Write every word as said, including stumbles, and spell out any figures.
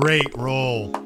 Great roll.